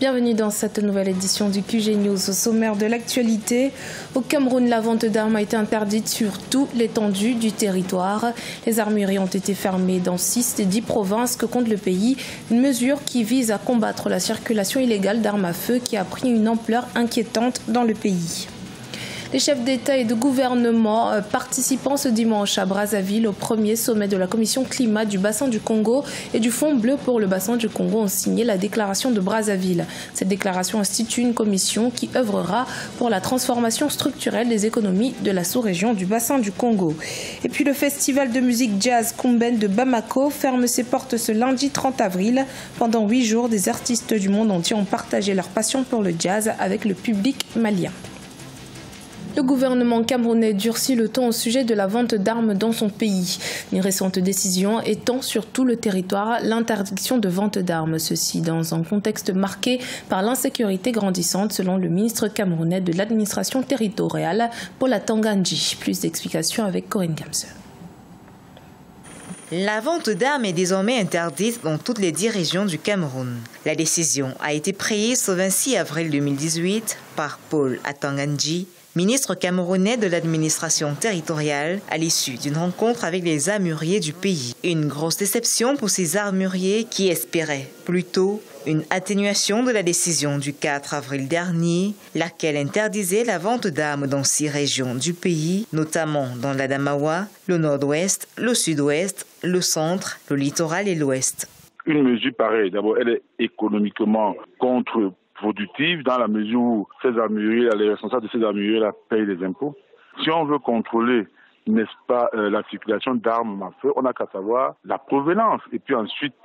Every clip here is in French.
Bienvenue dans cette nouvelle édition du QG News. Au sommaire de l'actualité, au Cameroun, la vente d'armes a été interdite sur toute l'étendue du territoire. Les armureries ont été fermées dans 6 des 10 provinces que compte le pays. Une mesure qui vise à combattre la circulation illégale d'armes à feu qui a pris une ampleur inquiétante dans le pays. Les chefs d'État et de gouvernement participant ce dimanche à Brazzaville au premier sommet de la Commission climat du bassin du Congo et du Fonds bleu pour le bassin du Congo ont signé la déclaration de Brazzaville. Cette déclaration institue une commission qui œuvrera pour la transformation structurelle des économies de la sous-région du bassin du Congo. Et puis le festival de musique jazz Kumben de Bamako ferme ses portes ce lundi 30 avril. Pendant 8 jours, des artistes du monde entier ont partagé leur passion pour le jazz avec le public malien. Le gouvernement camerounais durcit le ton au sujet de la vente d'armes dans son pays. Une récente décision étend sur tout le territoire l'interdiction de vente d'armes. Ceci dans un contexte marqué par l'insécurité grandissante, selon le ministre camerounais de l'administration territoriale, Paul Atanganji. Plus d'explications avec Corinne Gamser. La vente d'armes est désormais interdite dans toutes les 10 régions du Cameroun. La décision a été prise ce 26 avril 2018 par Paul Atanganji, ministre camerounais de l'administration territoriale, à l'issue d'une rencontre avec les armuriers du pays. Une grosse déception pour ces armuriers qui espéraient plutôt une atténuation de la décision du 4 avril dernier, laquelle interdisait la vente d'armes dans 6 régions du pays, notamment dans l'Adamawa, le nord-ouest, le sud-ouest, le centre, le littoral et l'ouest. Une mesure pareille, d'abord, elle est économiquement contre-productive dans la mesure où ces armuriers, les responsables de ces armuriers payent les impôts. Si on veut contrôler, n'est-ce pas, la circulation d'armes à feu, on n'a qu'à savoir la provenance. Et puis ensuite,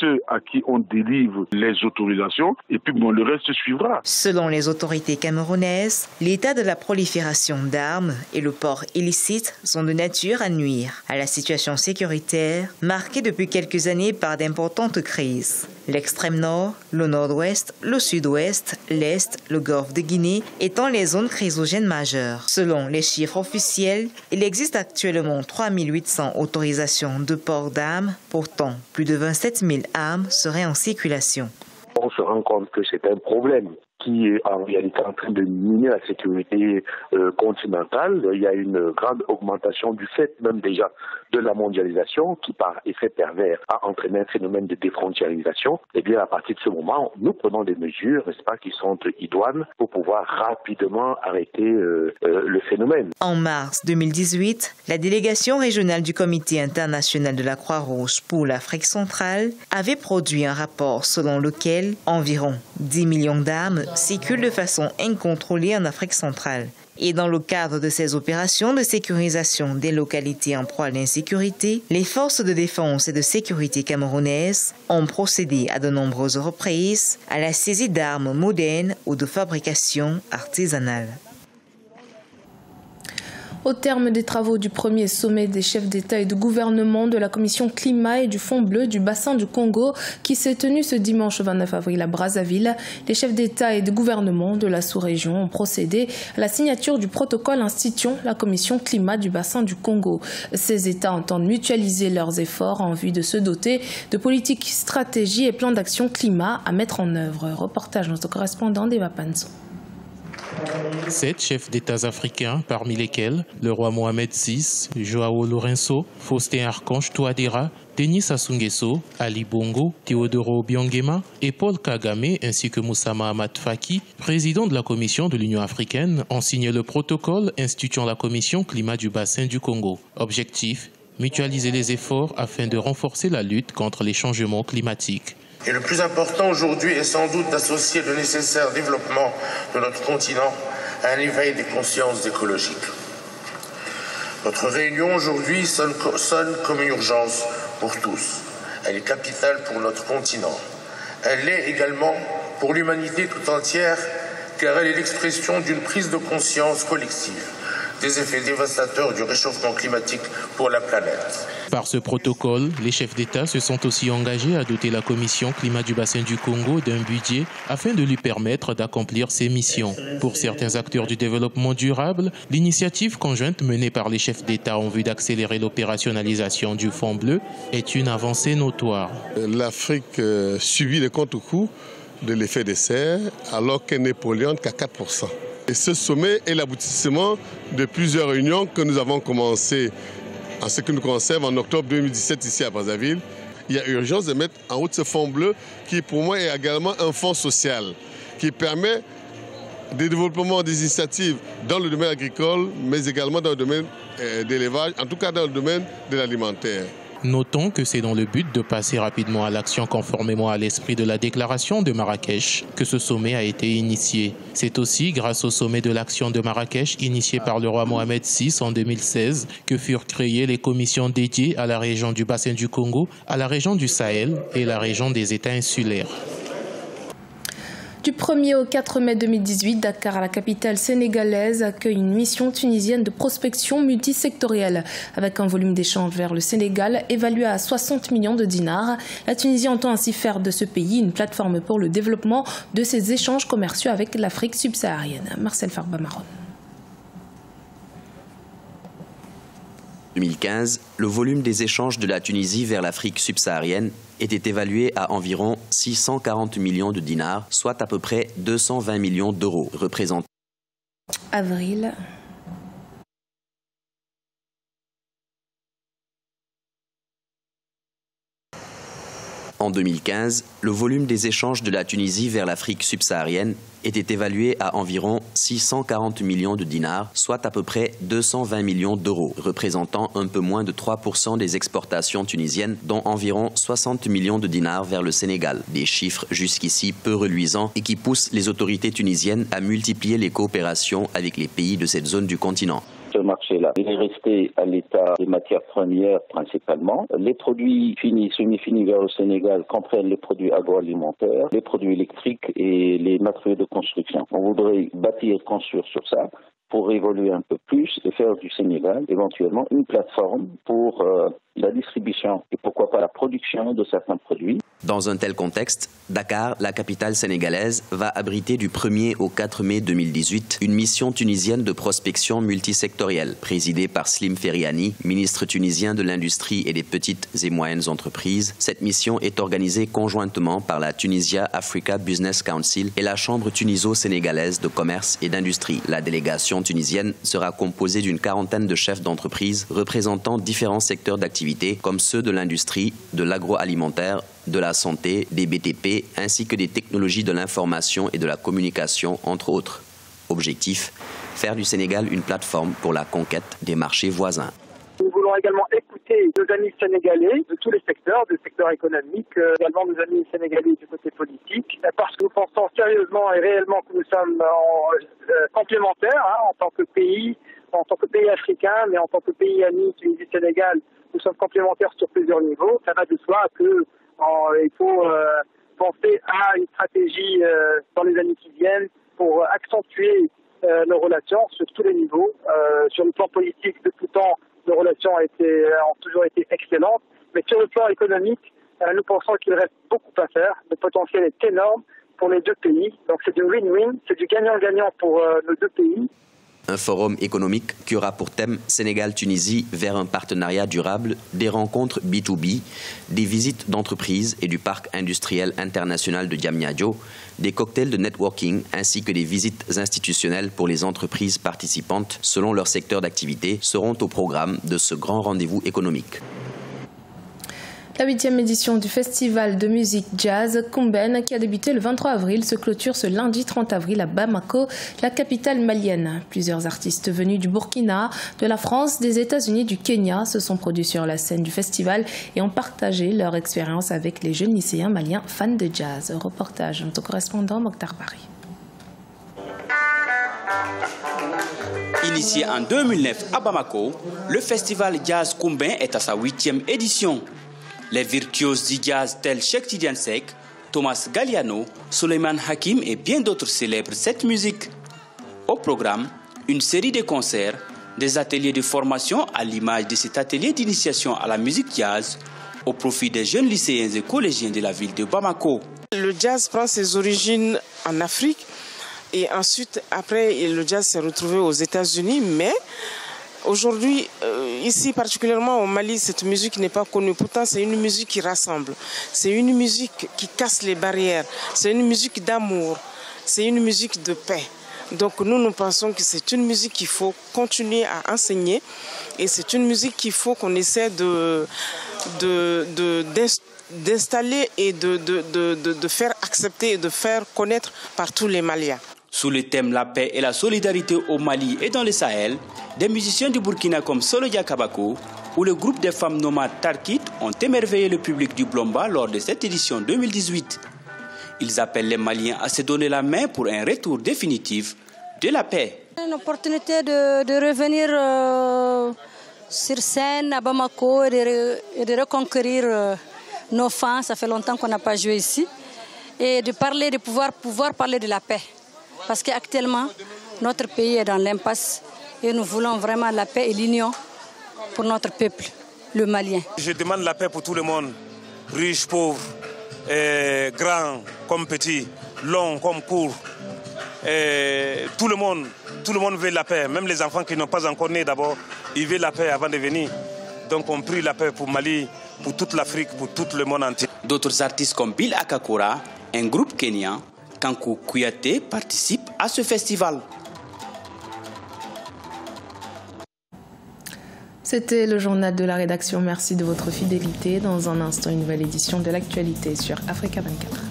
ceux à qui on délivre les autorisations, et puis bon, le reste suivra. Selon les autorités camerounaises, l'état de la prolifération d'armes et le port illicite sont de nature à nuire à la situation sécuritaire, marquée depuis quelques années par d'importantes crises. L'extrême nord, le nord-ouest, le sud-ouest, l'est, le golfe de Guinée étant les zones chrysogènes majeures. Selon les chiffres officiels, il existe actuellement 3800 autorisations de port d'armes. Pourtant, plus de 27 000 armes seraient en circulation. On se rend compte que c'est un problème qui est en réalité en train de miner la sécurité continentale. Il y a une grande augmentation du fait même déjà de la mondialisation qui, par effet pervers, a entraîné un phénomène de défrontiérisation. Et bien, à partir de ce moment, nous prenons des mesures, n'est-ce pas, qui sont idoines pour pouvoir rapidement arrêter le phénomène. En mars 2018, la délégation régionale du Comité international de la Croix-Rouge pour l'Afrique centrale avait produit un rapport selon lequel environ 10 millions d'armes circulent de façon incontrôlée en Afrique centrale. Et dans le cadre de ces opérations de sécurisation des localités en proie à l'insécurité, les forces de défense et de sécurité camerounaises ont procédé à de nombreuses reprises à la saisie d'armes modernes ou de fabrication artisanale. Au terme des travaux du premier sommet des chefs d'État et de gouvernement de la Commission climat et du Fonds bleu du bassin du Congo qui s'est tenu ce dimanche 29 avril à Brazzaville, les chefs d'État et de gouvernement de la sous-région ont procédé à la signature du protocole instituant la Commission climat du bassin du Congo. Ces États entendent mutualiser leurs efforts en vue de se doter de politiques, stratégies et plans d'action climat à mettre en œuvre. Reportage de notre correspondant d'Eva Panzo. 7 chefs d'États africains, parmi lesquels le roi Mohammed VI, João Lourenço, Faustin Archange Touadera, Denis Sassou Nguesso, Ali Bongo, Teodoro Obiang Nguema et Paul Kagame, ainsi que Moussa Mahamat Faki, président de la Commission de l'Union africaine, ont signé le protocole instituant la Commission climat du bassin du Congo. Objectif, mutualiser les efforts afin de renforcer la lutte contre les changements climatiques. Et le plus important aujourd'hui est sans doute d'associer le nécessaire développement de notre continent à un éveil des consciences écologiques. Notre réunion aujourd'hui sonne comme une urgence pour tous. Elle est capitale pour notre continent. Elle l'est également pour l'humanité tout entière, car elle est l'expression d'une prise de conscience collective des effets dévastateurs du réchauffement climatique pour la planète. Par ce protocole, les chefs d'État se sont aussi engagés à doter la Commission climat du bassin du Congo d'un budget afin de lui permettre d'accomplir ses missions. Pour certains acteurs du développement durable, l'initiative conjointe menée par les chefs d'État en vue d'accélérer l'opérationnalisation du Fonds bleu est une avancée notoire. L'Afrique subit les contre-coups de l'effet de serre, alors que Napoléon qu'à 4%. Et ce sommet est l'aboutissement de plusieurs réunions que nous avons commencées en ce qui nous concerne en octobre 2017 ici à Brazzaville. Il y a urgence de mettre en route ce fonds bleu qui pour moi est également un fonds social qui permet des développements des initiatives dans le domaine agricole mais également dans le domaine de l'élevage, en tout cas dans le domaine de l'alimentaire. Notons que c'est dans le but de passer rapidement à l'action conformément à l'esprit de la déclaration de Marrakech que ce sommet a été initié. C'est aussi grâce au sommet de l'action de Marrakech initié par le roi Mohammed VI en 2016 que furent créées les commissions dédiées à la région du bassin du Congo, à la région du Sahel et la région des États insulaires. Du 1er au 4 mai 2018, Dakar, la capitale sénégalaise, accueille une mission tunisienne de prospection multisectorielle. Avec un volume d'échange vers le Sénégal évalué à 60 millions de dinars, la Tunisie entend ainsi faire de ce pays une plateforme pour le développement de ses échanges commerciaux avec l'Afrique subsaharienne. Marcel Farba Maron. 2015, le volume des échanges de la Tunisie vers l'Afrique subsaharienne était évalué à environ 640 millions de dinars, soit à peu près 220 millions d'euros, représentant avril. En 2015, le volume des échanges de la Tunisie vers l'Afrique subsaharienne était évalué à environ 640 millions de dinars, soit à peu près 220 millions d'euros, représentant un peu moins de 3% des exportations tunisiennes, dont environ 60 millions de dinars vers le Sénégal. Des chiffres jusqu'ici peu reluisants et qui poussent les autorités tunisiennes à multiplier les coopérations avec les pays de cette zone du continent. Ce marché-là, il est resté à l'état des matières premières principalement. Les produits finis, semi-finis vers le Sénégal comprennent les produits agroalimentaires, les produits électriques et les matériaux de construction. On voudrait bâtir et construire sur ça pour évoluer un peu plus et faire du Sénégal éventuellement une plateforme pour la distribution et pourquoi pas la production de certains produits. Dans un tel contexte, Dakar, la capitale sénégalaise, va abriter du 1er au 4 mai 2018 une mission tunisienne de prospection multisectorielle présidée par Slim Feriani, ministre tunisien de l'Industrie et des Petites et Moyennes Entreprises. Cette mission est organisée conjointement par la Tunisia Africa Business Council et la Chambre tuniso-sénégalaise de commerce et d'industrie. La délégation tunisienne sera composée d'une quarantaine de chefs d'entreprise représentant différents secteurs d'activité comme ceux de l'industrie, de l'agroalimentaire, de la santé, des BTP, ainsi que des technologies de l'information et de la communication, entre autres. Objectif, faire du Sénégal une plateforme pour la conquête des marchés voisins. Nous voulons également écouter nos amis sénégalais de tous les secteurs, du secteur économique, également nos amis sénégalais du côté politique, parce que nous pensons sérieusement et réellement que nous sommes complémentaires en tant que pays, en tant que pays africain, mais en tant que pays ami du Sénégal. Nous sommes complémentaires sur plusieurs niveaux. Ça va de soi qu'il faut penser à une stratégie dans les années qui viennent pour accentuer nos relations sur tous les niveaux. Sur le plan politique, de tout temps, nos relations ont toujours été excellentes. Mais sur le plan économique, nous pensons qu'il reste beaucoup à faire. Le potentiel est énorme pour les deux pays. Donc c'est du win-win, c'est du gagnant-gagnant pour nos deux pays. Un forum économique qui aura pour thème Sénégal-Tunisie vers un partenariat durable, des rencontres B2B, des visites d'entreprises et du parc industriel international de Diamniadio, des cocktails de networking ainsi que des visites institutionnelles pour les entreprises participantes selon leur secteur d'activité seront au programme de ce grand rendez-vous économique. La 8e édition du festival de musique jazz Kumben, qui a débuté le 23 avril, se clôture ce lundi 30 avril à Bamako, la capitale malienne. Plusieurs artistes venus du Burkina, de la France, des États-Unis, du Kenya se sont produits sur la scène du festival et ont partagé leur expérience avec les jeunes lycéens maliens fans de jazz. Reportage de notre correspondant Mokhtar Paris. Initié en 2009 à Bamako, le festival jazz Kumben est à sa 8e édition. Les virtuoses du jazz tels Cheikh Tidiansek, Thomas Galliano, Suleiman Hakim et bien d'autres célèbrent cette musique. Au programme, une série de concerts, des ateliers de formation à l'image de cet atelier d'initiation à la musique jazz au profit des jeunes lycéens et collégiens de la ville de Bamako. Le jazz prend ses origines en Afrique et ensuite, après, le jazz s'est retrouvé aux États-Unis, mais aujourd'hui, ici particulièrement au Mali, cette musique n'est pas connue. Pourtant, c'est une musique qui rassemble. C'est une musique qui casse les barrières. C'est une musique d'amour. C'est une musique de paix. Donc nous, nous pensons que c'est une musique qu'il faut continuer à enseigner. Et c'est une musique qu'il faut qu'on essaie d'installer et de faire accepter et de faire connaître par tous les Maliens. Sous le thème la paix et la solidarité au Mali et dans le Sahel, des musiciens du Burkina comme Solo Kabako ou le groupe des femmes nomades Tarkit ont émerveillé le public du Blomba lors de cette édition 2018. Ils appellent les Maliens à se donner la main pour un retour définitif de la paix. Une opportunité de revenir sur scène à Bamako et de reconquérir nos fans. Ça fait longtemps qu'on n'a pas joué ici. Et de parler, de pouvoir parler de la paix. Parce qu'actuellement, notre pays est dans l'impasse et nous voulons vraiment la paix et l'union pour notre peuple, le Malien. Je demande la paix pour tout le monde, riche, pauvre, grand comme petit, long comme court. Tout le monde veut la paix, même les enfants qui n'ont pas encore né d'abord, ils veulent la paix avant de venir. Donc on prie la paix pour Mali, pour toute l'Afrique, pour tout le monde entier. D'autres artistes comme Bill Akakura, un groupe kenyan, Kankou Kouyate participe à ce festival. C'était le journal de la rédaction. Merci de votre fidélité. Dans un instant, une nouvelle édition de l'actualité sur Africa 24.